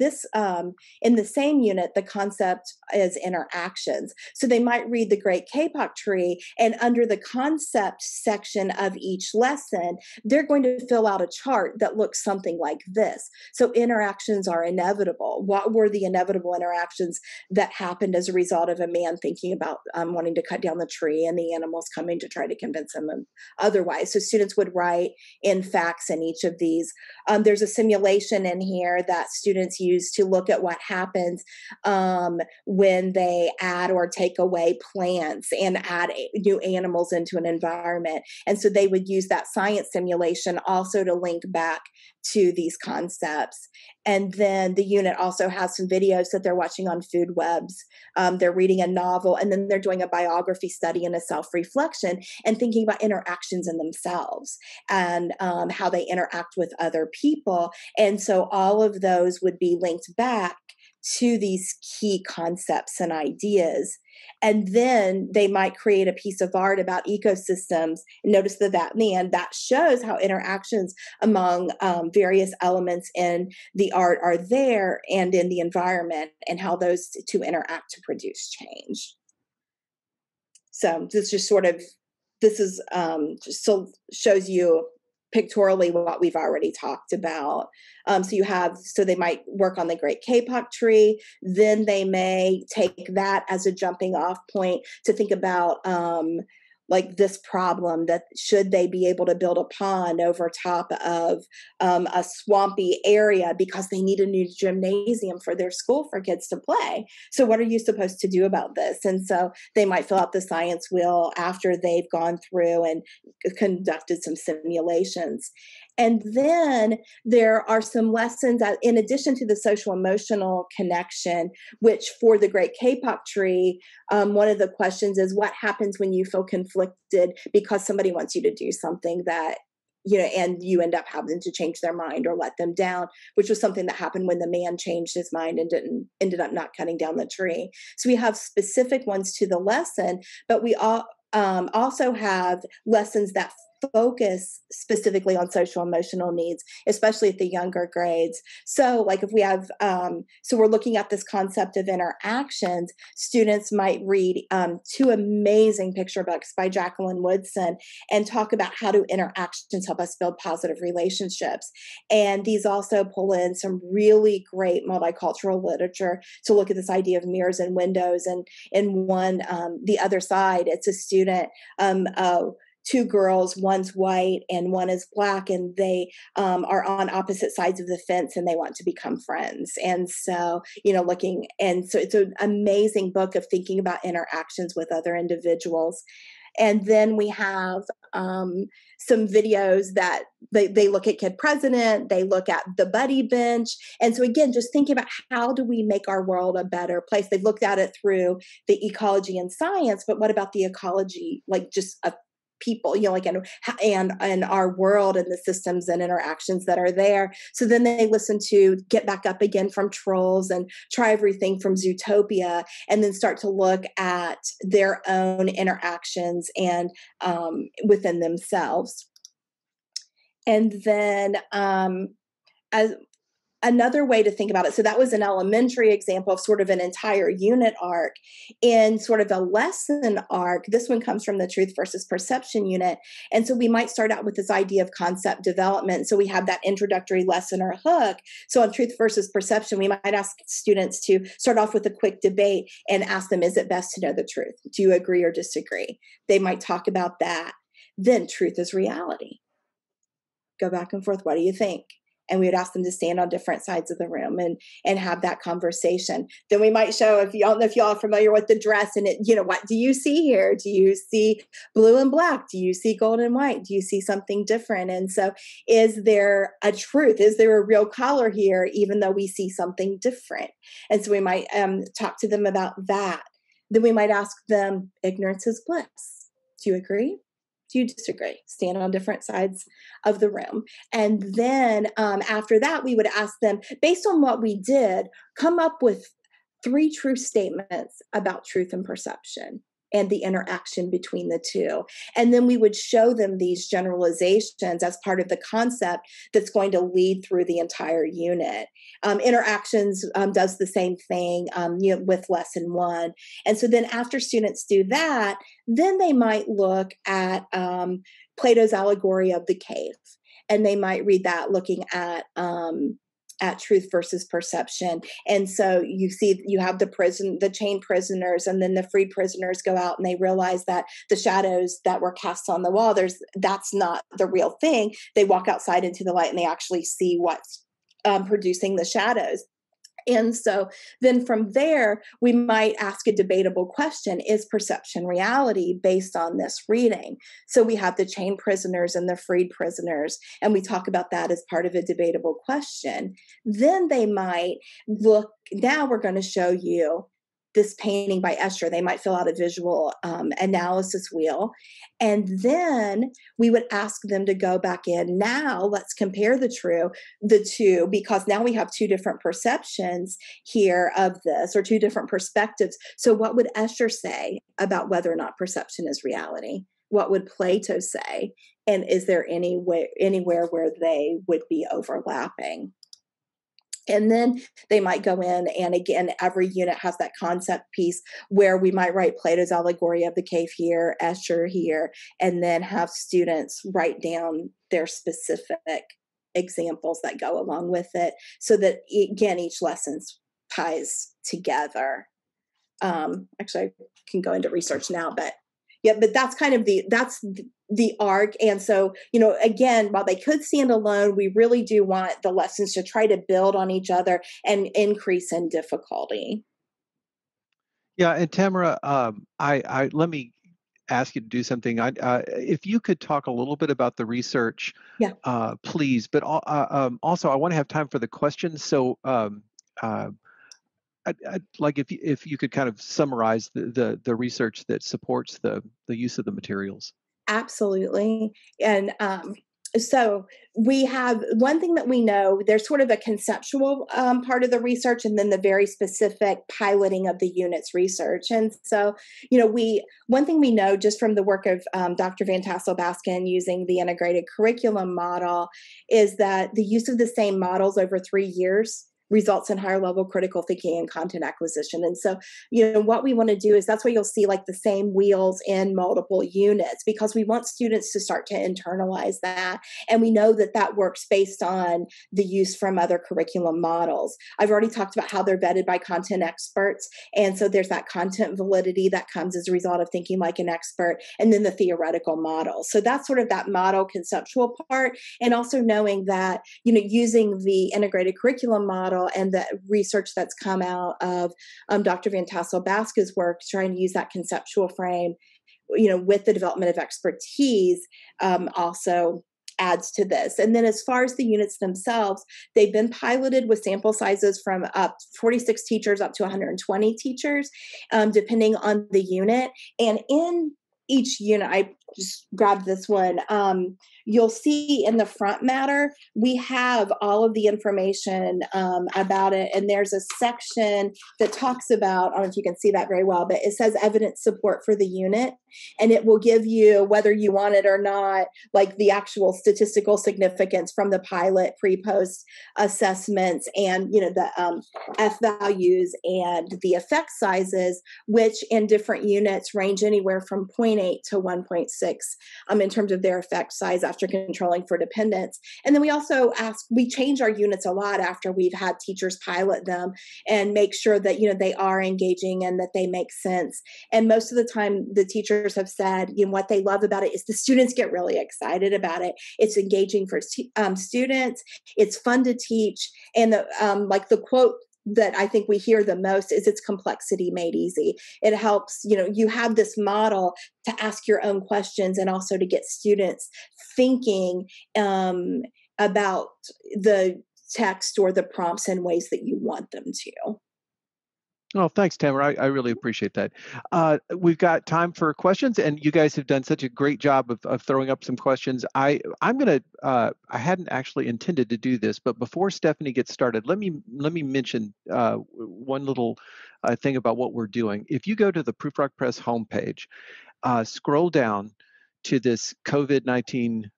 the same unit, the concept is interactions. So they might read The Great Kapok Tree, and under the concept section of each lesson, they're going to fill out a chart that looks something like this. So interactions are inevitable. What were the inevitable interactions that happened as a result of a man thinking about wanting to cut down the tree and the animals coming to try to convince him otherwise? So students would write in facts in each of these. There's a simulation in here that students use to look at what happens when they add or take away plants and add new animals into an environment. And so they would use that science simulation also to link back to these concepts. And then the unit also has some videos that they're watching on food webs. They're reading a novel, and then they're doing a biography study and a self-reflection and thinking about interactions in themselves and how they interact with other people. And so all of those would be linked back to these key concepts and ideas. And then they might create a piece of art about ecosystems. Notice that in the end, that shows how interactions among various elements in the art are there and in the environment, and how those two interact to produce change. So this just sort of, shows you pictorially what we've already talked about. So they might work on The Great Kapok Tree. Then they may take that as a jumping off point to think about like this problem that should they be able to build a pond over top of a swampy area because they need a new gymnasium for their school for kids to play. So what are you supposed to do about this? And so they might fill out the science wheel after they've gone through and conducted some simulations. And then there are some lessons in addition to the social emotional connection, which for the Great Kapok Tree, one of the questions is what happens when you feel conflicted because somebody wants you to do something that, you know, and you end up having to change their mind or let them down, which was something that happened when the man changed his mind and ended up not cutting down the tree. So we have specific ones to the lesson, but we also have lessons that focus specifically on social emotional needs, especially at the younger grades. So like if we have, so we're looking at this concept of interactions, students might read two amazing picture books by Jacqueline Woodson and talk about how do interactions help us build positive relationships. And these also pull in some really great multicultural literature to look at this idea of mirrors and windows. And in one, the other side, it's a student, two girls, one's white and one is black, and they are on opposite sides of the fence and they want to become friends. And so, you know, so it's an amazing book of thinking about interactions with other individuals. And then we have some videos that they look at Kid President, they look at the Buddy Bench. And so again, just thinking about how do we make our world a better place? They've looked at it through the ecology and science, but what about the ecology, like just a people, you know, like and our world and the systems and interactions that are there. So then they listen to Get Back Up Again from Trolls and Try Everything from Zootopia, and then start to look at their own interactions and within themselves. And then another way to think about it, so that was an elementary example of sort of an entire unit arc. In sort of a lesson arc, this one comes from the truth versus perception unit. And so we might start out with this idea of concept development. So we have that introductory lesson or hook. So on truth versus perception, we might ask students to start off with a quick debate and ask them, is it best to know the truth? Do you agree or disagree? They might talk about that. Then truth is reality. Go back and forth. What do you think? And we would ask them to stand on different sides of the room and have that conversation. Then we might show, if y'all are familiar with the dress, and it, you know, what do you see here? Do you see blue and black? Do you see gold and white? Do you see something different? And so is there a truth? Is there a real color here, even though we see something different? And so we might talk to them about that. Then we might ask them, ignorance is bliss. Do you agree? Do you disagree? Stand on different sides of the room. And then after that, we would ask them, based on what we did, come up with 3 true statements about truth and perception and the interaction between the two. And then we would show them these generalizations as part of the concept that's going to lead through the entire unit. Interactions does the same thing you know, with lesson 1. And so then after students do that, then they might look at Plato's allegory of the cave. And they might read that looking at truth versus perception. And so you see, you have the chained prisoners, and then the freed prisoners go out and they realize that the shadows that were cast on the wall, that's not the real thing. They walk outside into the light and they actually see what's producing the shadows. And so then from there, we might ask a debatable question, is perception reality based on this reading? So we have the chained prisoners and the freed prisoners, and we talk about that as part of a debatable question. Then they might look, now we're going to show you this painting by Escher. They might fill out a visual analysis wheel. And then we would ask them to go back in. Now let's compare the two, because now we have 2 different perceptions here of this, or 2 different perspectives. So what would Escher say about whether or not perception is reality? What would Plato say? And is there any way, anywhere where they would be overlapping? And then they might go in, and again, every unit has that concept piece where we might write Plato's allegory of the cave here, Escher here, and then have students write down their specific examples that go along with it, so that, again, each lesson ties together. Actually, I can go into research now, but Yeah, but that's kind of the arc. And so, you know, again, while they could stand alone, we really do want the lessons to try to build on each other and increase in difficulty. Yeah. And Tamra, let me ask you to do something. If you could talk a little bit about the research, yeah, please. But also, I want to have time for the questions. So I'd like if you could kind of summarize the research that supports the use of the materials. Absolutely. And so we have one thing that we know, there's sort of a conceptual part of the research and then the very specific piloting of the unit's research. And so, you know, one thing we know just from the work of Dr. VanTassel-Baska using the integrated curriculum model is that the use of the same models over 3 years results in higher level critical thinking and content acquisition. And so, you know, what we want to do is that's where you'll see like the same wheels in multiple units, because we want students to start to internalize that. And we know that that works based on the use from other curriculum models. I've already talked about how they're vetted by content experts. And so there's that content validity that comes as a result of thinking like an expert, and then the theoretical model. So that's sort of that model conceptual part. And also knowing that, you know, using the integrated curriculum model and the research that's come out of Dr. VanTassel-Baska's work, trying to use that conceptual frame, you know, with the development of expertise, also adds to this. And then as far as the units themselves, they've been piloted with sample sizes from 46 teachers up to 120 teachers, depending on the unit. And in each unit, I just grabbed this one, you'll see in the front matter, we have all of the information about it. And there's a section that talks about, I don't know if you can see that very well, but it says evidence support for the unit. And it will give you, whether you want it or not, like the actual statistical significance from the pilot, pre-post assessments, and, you know, the F values and the effect sizes, which in different units range anywhere from 0.8 to 1.6 in terms of their effect size after controlling for dependence. And then we also ask, we change our units a lot after we've had teachers pilot them and make sure that, you know, they are engaging and that they make sense. And most of the time the teachers have said, you know, what they love about it is the students get really excited about it. It's engaging for students. It's fun to teach. And the, like the quote that I think we hear the most is it's complexity made easy. It helps, you know, you have this model to ask your own questions and also to get students thinking about the text or the prompts in ways that you want them to. Oh, thanks, Tamra. I really appreciate that. We've got time for questions, and you guys have done such a great job of throwing up some questions. I'm gonna. I hadn't actually intended to do this, but before Stephanie gets started, let me mention one little thing about what we're doing. If you go to the Prufrock Press homepage, scroll down to this COVID-19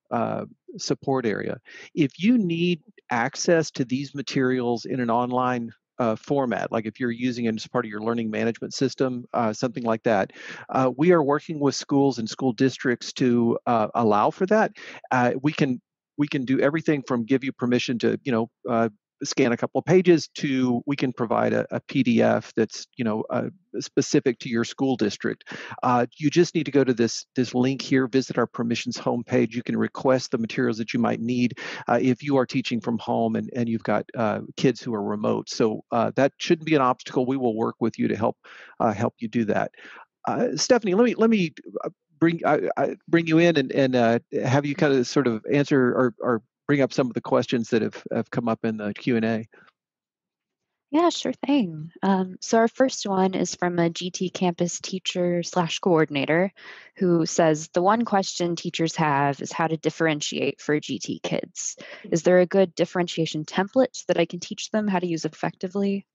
support area. If you need access to these materials in an online format, like if you're using it as part of your learning management system, something like that. We are working with schools and school districts to allow for that. We can do everything from give you permission to, you know, scan a couple of pages to we can provide a PDF that's, you know, specific to your school district. You just need to go to this link here, visit our permissions homepage. You can request the materials that you might need if you are teaching from home and you've got kids who are remote. So that shouldn't be an obstacle. We will work with you to help you do that. Stephanie, let me bring you in and have you kind of sort of answer or bring up some of the questions that have come up in the Q&A. Yeah, sure thing. So our first one is from a GT campus teacher/coordinator who says, the one question teachers have is how to differentiate for GT kids. Is there a good differentiation template that I can teach them how to use effectively?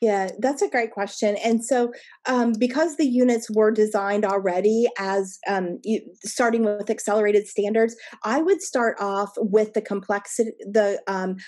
Yeah, that's a great question. And so because the units were designed already as starting with accelerated standards, I would start off with the complexity, the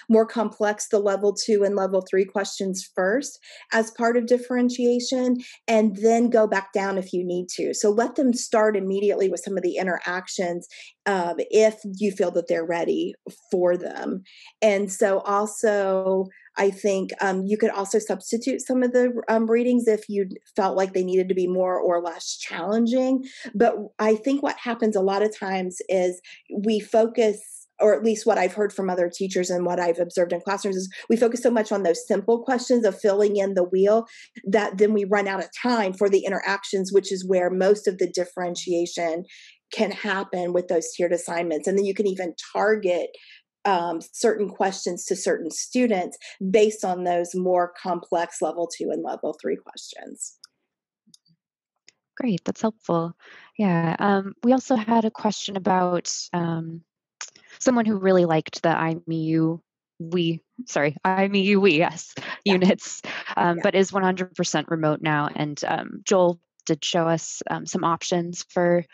more complex, the level 2 and level 3 questions first as part of differentiation, and then go back down if you need to. So let them start immediately with some of the interactions if you feel that they're ready for them. And so also I think you could also substitute some of the readings if you felt like they needed to be more or less challenging. But I think what happens a lot of times is we focus, or at least what I've heard from other teachers and what I've observed in classrooms, is we focus so much on those simple questions of filling in the wheel that then we run out of time for the interactions, which is where most of the differentiation can happen with those tiered assignments. And then you can even target certain questions to certain students based on those more complex level 2 and level 3 questions. Great, that's helpful. Yeah, we also had a question about someone who really liked the IMEU-WES units, but is 100% remote now. And Joel did show us some options for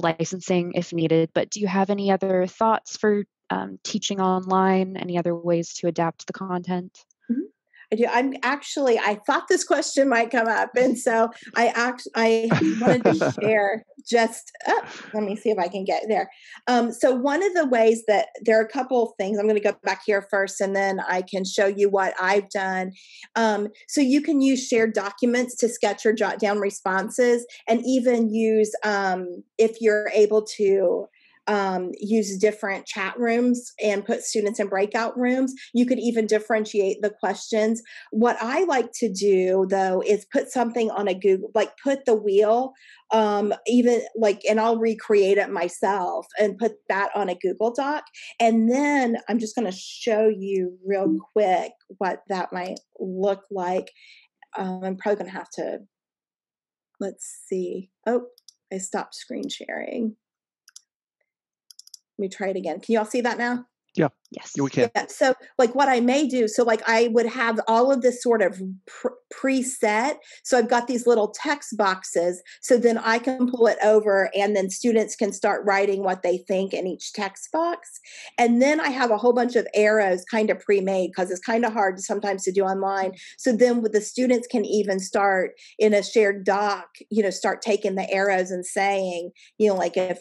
licensing if needed. But do you have any other thoughts for teaching online? Any other ways to adapt the content? I do. I'm actually, I thought this question might come up. And so I wanted to share just, let me see if I can get there. So one of the ways that there are a couple of things, I'm going to go back here first, and then I can show you what I've done. So you can use shared documents to sketch or jot down responses, and even use, if you're able to, use different chat rooms and put students in breakout rooms. You could even differentiate the questions. What I like to do though is put something on a Google, like put the wheel, even like, and I'll recreate it myself and put that on a Google Doc. And then I'm just going to show you real quick what that might look like. I'm probably going to have to, let's see. Oh, I stopped screen sharing. Let me try it again. Can you all see that now? Yeah. Yes. Yeah, we can. Yeah. So like what I may do, so like I would have all of this sort of preset. So I've got these little text boxes. So then I can pull it over and then students can start writing what they think in each text box. And then I have a whole bunch of arrows kind of pre-made, because it's kind of hard sometimes to do online. So then with the students can even start in a shared doc, you know, start taking the arrows and saying, you know, like if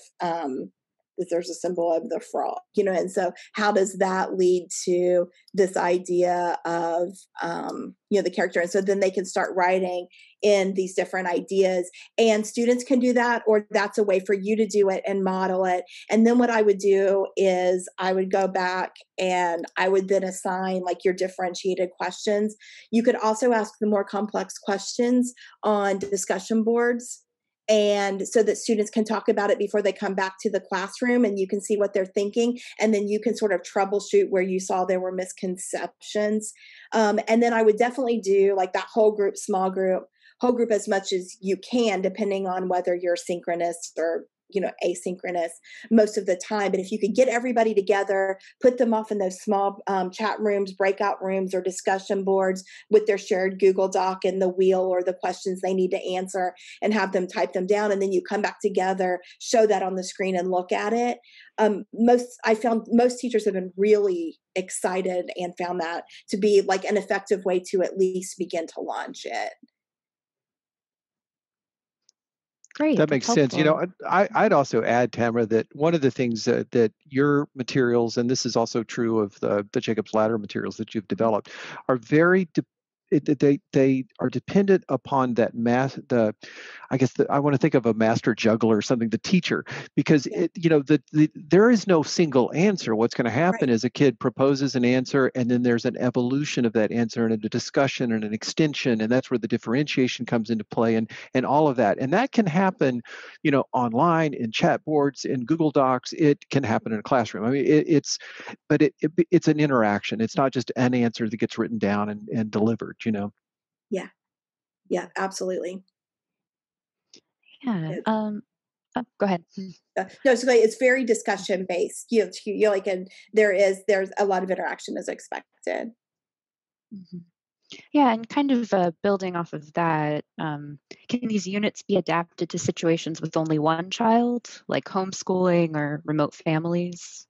there's a symbol of the frog, you know, and so how does that lead to this idea of, you know, the character? And so then they can start writing in these different ideas, and students can do that, or that's a way for you to do it and model it. And then what I would do is I would go back and I would then assign like your differentiated questions. You could also ask the more complex questions on discussion boards, and so that students can talk about it before they come back to the classroom, and you can see what they're thinking, and then you can sort of troubleshoot where you saw there were misconceptions. And then I would definitely do like that whole group, small group, whole group as much as you can, depending on whether you're synchronous or, you know, asynchronous most of the time. But if you could get everybody together, put them off in those small chat rooms, breakout rooms, or discussion boards with their shared Google Doc and the wheel or the questions they need to answer, and have them type them down. And then you come back together, show that on the screen and look at it. I found most teachers have been really excited and found that to be like an effective way to at least begin to launch it. Great. That makes sense. You know, I'd also add, Tamra, that one of the things that your materials, and this is also true of the Jacobs Ladder materials that you've developed, are very they are dependent upon that I want to think of a master juggler or something, the teacher, because there is no single answer. What's going to happen is a kid proposes an answer, and then there's an evolution of that answer and a discussion and an extension, and that's where the differentiation comes into play and all of that. And that can happen, you know, online, in chat boards, in Google Docs. It can happen in a classroom. I mean, it's an interaction. It's not just an answer that gets written down and delivered. You know? Yeah. Yeah, absolutely. Yeah. Oh, go ahead. No, so it's very discussion based. You like, and there's a lot of interaction is expected. Mm-hmm. Yeah. And kind of building off of that, can these units be adapted to situations with only one child, like homeschooling or remote families?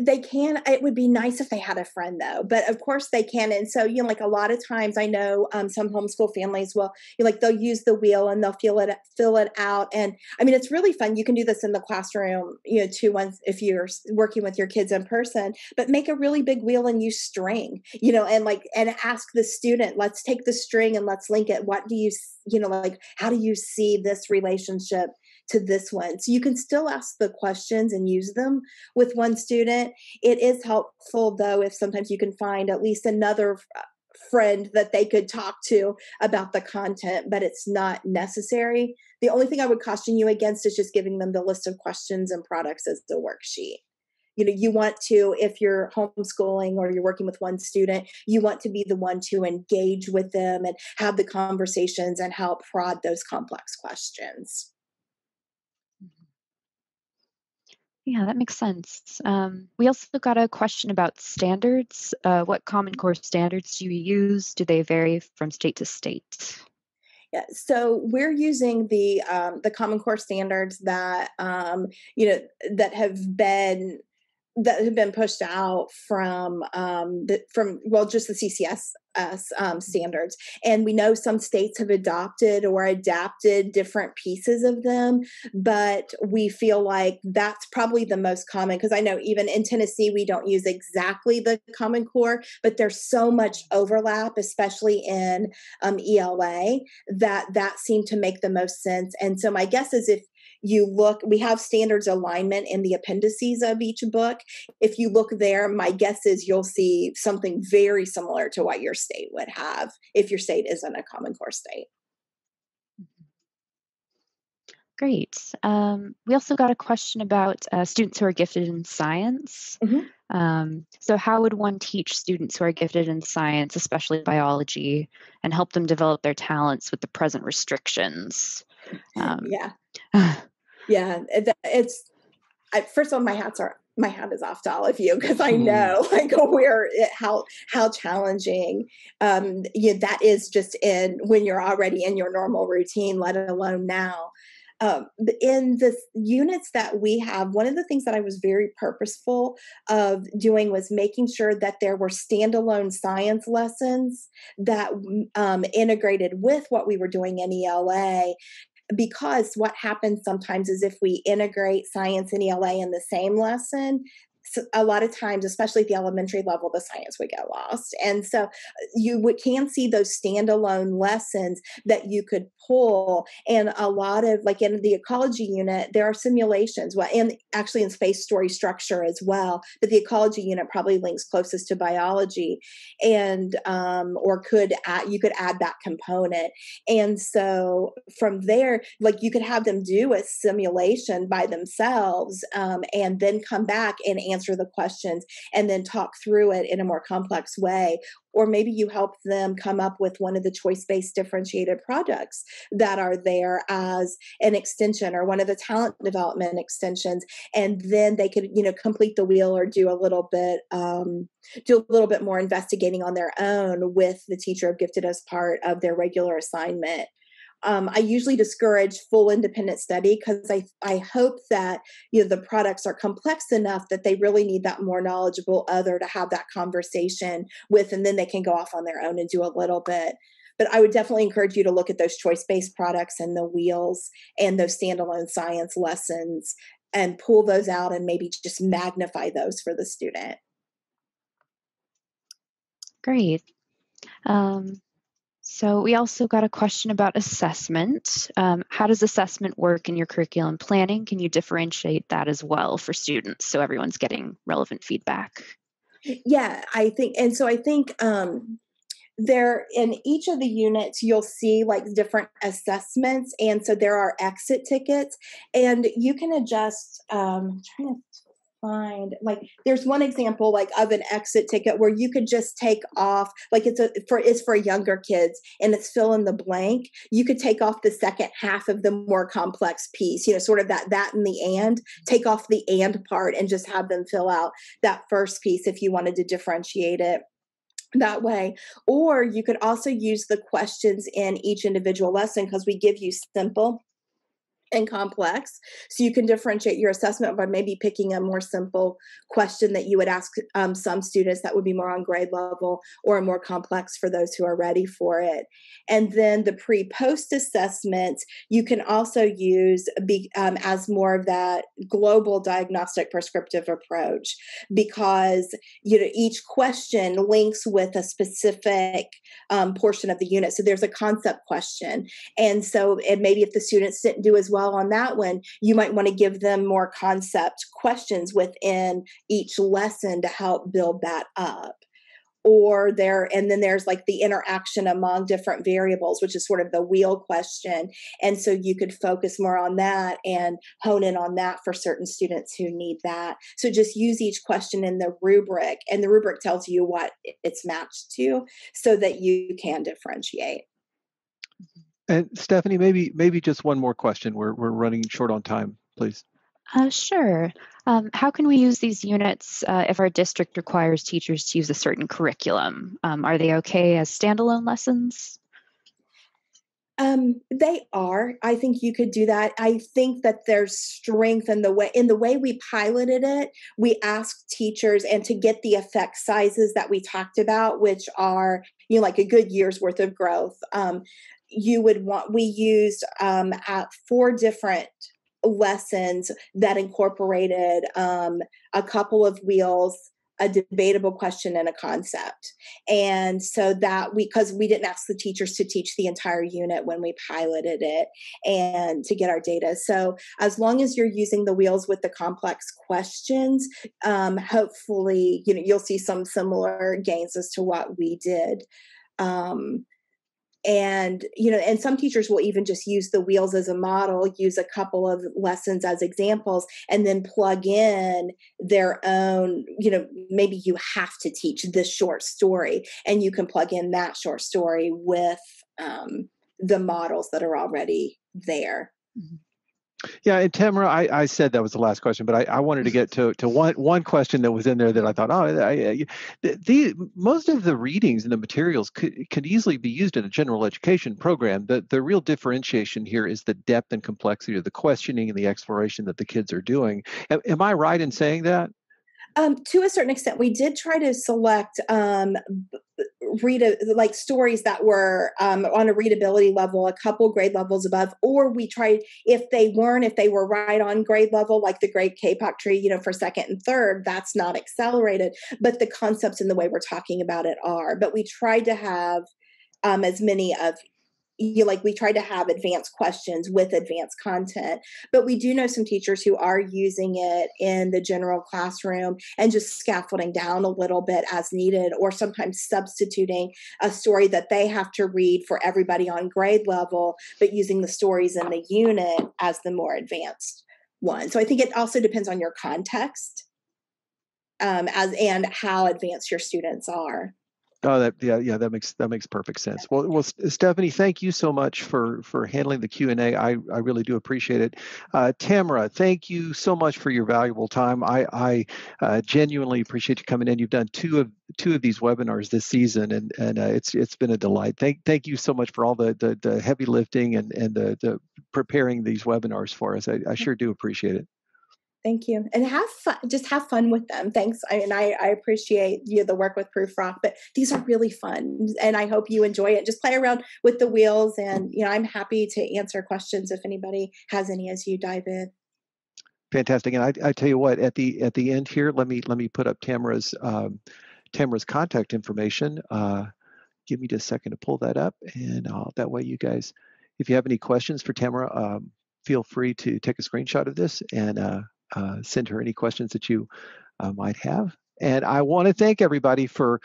They can. It would be nice if they had a friend, though. But of course they can. And so, you know, like a lot of times I know some homeschool families will, you know, like they'll use the wheel and they'll fill it out. And I mean, it's really fun. You can do this in the classroom, you know, too, once if you're working with your kids in person. But make a really big wheel and use string, you know, and ask the student, let's take the string and let's link it. What do you, you know, like, how do you see this relationship to this one? So you can still ask the questions and use them with one student. It is helpful, though, if sometimes you can find at least another friend that they could talk to about the content, but it's not necessary. The only thing I would caution you against is just giving them the list of questions and products as the worksheet. You know, you want to, if you're homeschooling or you're working with one student, you want to be the one to engage with them and have the conversations and help prod those complex questions. Yeah, that makes sense. We also got a question about standards. What Common Core standards do you use? Do they vary from state to state? Yeah, so we're using the Common Core standards that you know, that have been pushed out from just the CCS. Standards. And we know some states have adopted or adapted different pieces of them, but we feel like that's probably the most common, because I know even in Tennessee, we don't use exactly the Common Core, but there's so much overlap, especially in ELA, that seemed to make the most sense. And so my guess is if you look, we have standards alignment in the appendices of each book. If you look there, my guess is you'll see something very similar to what your state would have if your state isn't a Common Core state. Great. We also got a question about students who are gifted in science. Mm-hmm. So how would one teach students who are gifted in science, especially biology, and help them develop their talents with the present restrictions? Yeah, it's first of all, my hat is off to all of you, because I know like how challenging that is just in when you're already in your normal routine, let alone now. In the units that we have, one of the things that I was very purposeful of doing was making sure that there were standalone science lessons that integrated with what we were doing in ELA. Because what happens sometimes is if we integrate science and ELA in the same lesson, so a lot of times, especially at the elementary level, the science would get lost. And so you can see those standalone lessons that you could pull. And a lot of, like in the ecology unit, there are simulations, well, and actually in space story structure as well, but the ecology unit probably links closest to biology, and or you could add that component. And so from there, like you could have them do a simulation by themselves and then come back and answer the questions and then talk through it in a more complex way. Or maybe you help them come up with one of the choice-based differentiated products that are there as an extension or one of the talent development extensions. And then they could, you know, complete the wheel or do a little bit more investigating on their own with the teacher of gifted as part of their regular assignment. I usually discourage full independent study because I hope that, you know, the products are complex enough that they really need that more knowledgeable other to have that conversation with, and then they can go off on their own and do a little bit. But I would definitely encourage you to look at those choice-based products and the wheels and those standalone science lessons and pull those out and maybe just magnify those for the student. Great. So we also got a question about assessment. How does assessment work in your curriculum planning? Can you differentiate that as well for students so everyone's getting relevant feedback? Yeah, I think there in each of the units, you'll see like different assessments. And so there are exit tickets and you can adjust, there's one example like of an exit ticket where you could just take off, like it's for younger kids and it's fill in the blank. You could take off the second half of the more complex piece, you know, sort of that and the and, take off the and part and just have them fill out that first piece if you wanted to differentiate it that way. Or you could also use the questions in each individual lesson, because we give you simple and complex. So you can differentiate your assessment by maybe picking a more simple question that you would ask some students that would be more on grade level, or more complex for those who are ready for it. And then the pre-post assessments, you can also use as more of that global diagnostic prescriptive approach, because each question links with a specific portion of the unit. So there's a concept question. And so maybe if the students didn't do as well on that one, you might want to give them more concept questions within each lesson to help build that up. And then there's like the interaction among different variables, which is sort of the wheel question. And so you could focus more on that and hone in on that for certain students who need that. So just use each question in the rubric, and the rubric tells you what it's matched to so that you can differentiate. And Stephanie, maybe just one more question. We're running short on time, please. Sure. How can we use these units if our district requires teachers to use a certain curriculum? Are they okay as standalone lessons? They are. I think you could do that. I think that there's strength in the way we piloted it. We asked teachers, and to get the effect sizes that we talked about, which are like a good year's worth of growth. We used at 4 different lessons that incorporated a couple of wheels, a debatable question, and a concept. And so that because we didn't ask the teachers to teach the entire unit when we piloted it and to get our data. So as long as you're using the wheels with the complex questions, hopefully, you'll see some similar gains as to what we did. And some teachers will even just use the wheels as a model, use a couple of lessons as examples, and then plug in their own, maybe you have to teach this short story, and you can plug in that short story with the models that are already there. Mm-hmm. Yeah, and Tamra, I said that was the last question, but I wanted to get to one question that was in there that I thought, most of the readings and the materials could easily be used in a general education program. The real differentiation here is the depth and complexity of the questioning and the exploration that the kids are doing. Am I right in saying that? To a certain extent, we did try to select stories that were on a readability level, a couple grade levels above, or we tried if they were right on grade level, like The Great Kapok Tree, for 2nd and 3rd, that's not accelerated, but the concepts and the way we're talking about it are. But we tried to have we tried to have advanced questions with advanced content, but we do know some teachers who are using it in the general classroom and just scaffolding down a little bit as needed, or sometimes substituting a story that they have to read for everybody on grade level, but using the stories in the unit as the more advanced one. So I think it also depends on your context and how advanced your students are. Oh, that makes perfect sense. Well, Stephanie, thank you so much for handling the Q&A. I really do appreciate it. Tamra, thank you so much for your valuable time. I genuinely appreciate you coming in. You've done two of these webinars this season, and it's been a delight. Thank you so much for all the heavy lifting and the preparing these webinars for us. I sure do appreciate it. Thank you. And have fun with them. Thanks. I appreciate the work with Prufrock, but these are really fun, and I hope you enjoy it. Just play around with the wheels, and I'm happy to answer questions if anybody has any as you dive in. Fantastic. And I tell you what, at the end here, let me put up Tamra's contact information. Give me just a second to pull that up, and that way you guys, if you have any questions for Tamra, feel free to take a screenshot of this and send her any questions that you might have. And I want to thank everybody for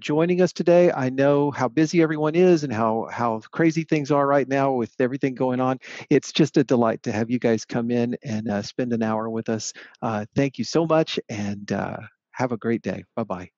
joining us today. I know how busy everyone is and how crazy things are right now with everything going on. It's just a delight to have you guys come in and spend an hour with us. Thank you so much, and have a great day. Bye-bye.